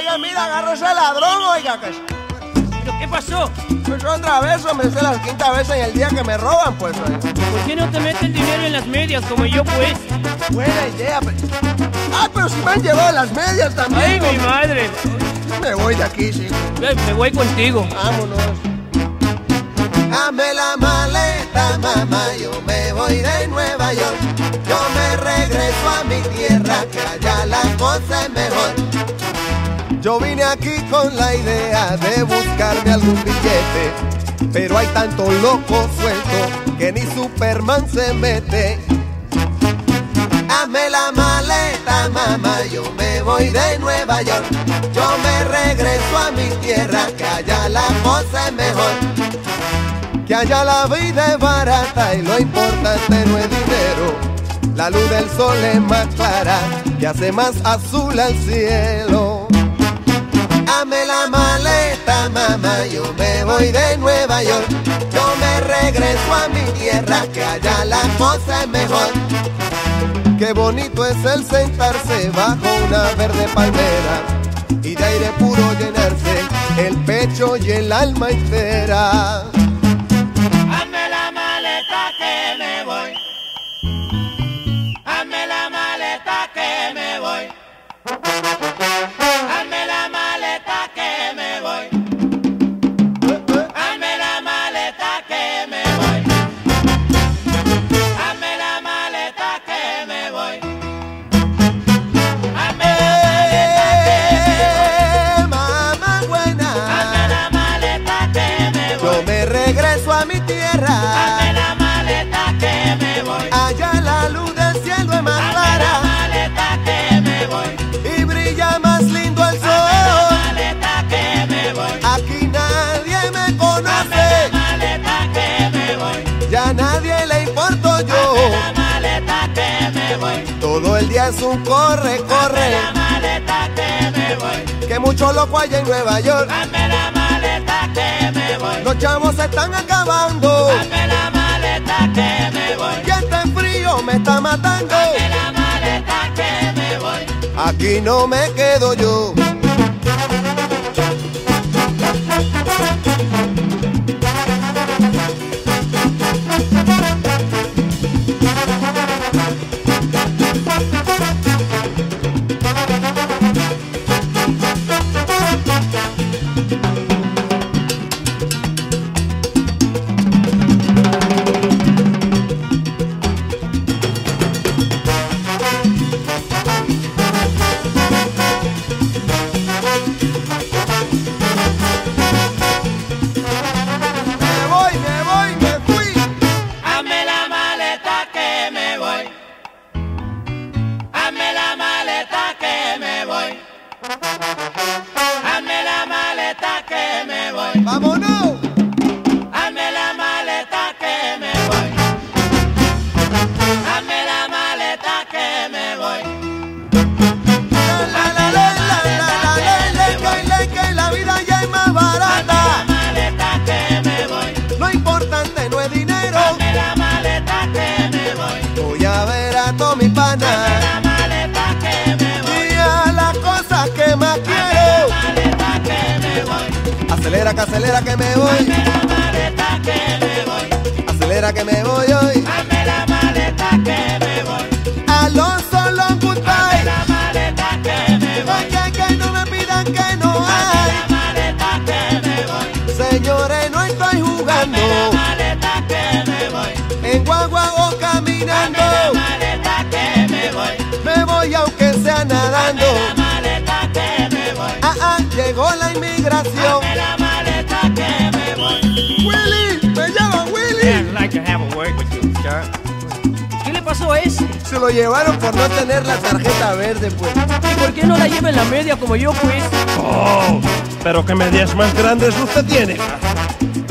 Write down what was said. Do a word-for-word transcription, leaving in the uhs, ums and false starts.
Oiga, mira, agarró ese ladrón, oiga. ¿Pero qué pasó? Pues yo atraveso, me hice las quinta veces en el día que me roban, pues. Oiga. ¿Por qué no te metes el dinero en las medias como yo, pues? Buena idea, pues. Ah, pero si me han llevado las medias también. Ay, pues. Mi madre. Me voy de aquí, sí. Me voy contigo. Vámonos. Dame la maleta, mamá, yo me voy de Nueva York. Yo me regreso a mi tierra, que allá la cosa es mejor. Yo vine aquí con la idea de buscarme algún billete, pero hay tanto loco suelto que ni Superman se mete. Dame la maleta, mamá, yo me voy de Nueva York. Yo me regreso a mi tierra, que allá la cosa es mejor. Que allá la vida es barata y lo importante no es dinero. La luz del sol es más clara y hace más azul al cielo. Dame la maleta, mamá, yo me voy de Nueva York. Yo me regreso a mi tierra, que allá la cosa es mejor. Qué bonito es el sentarse bajo una verde palmera y de aire puro llenarse el pecho y el alma entera. Todo el día es un corre, corre. Dame la maleta que me voy. Que mucho loco hay en Nueva York. Dame la maleta que me voy. Los chavos se están acabando. Dame la maleta que me voy. Que este frío me está matando. Dame la maleta que me voy. Aquí no me quedo yo. Acelera que acelera que me voy. Dame la maleta que me voy. Acelera que me voy hoy. Dame la maleta que me voy. Alonso long goodbye. Dame la maleta que me voy. Porque que no me pidan que no hay. Dame la maleta que me voy. Señores, no estoy jugando. Dame la maleta que me voy. En guagua o caminando. Dame la maleta que me voy. Me voy aunque sea nadando. Dame la maleta que me voy. Ah, ah, llegó la inmigración. ¿Qué le pasó a ese? Se lo llevaron por no tener la tarjeta verde, pues. ¿Y por qué no la lleva en la media como yo, pues? Oh, pero qué medias más grandes usted tiene.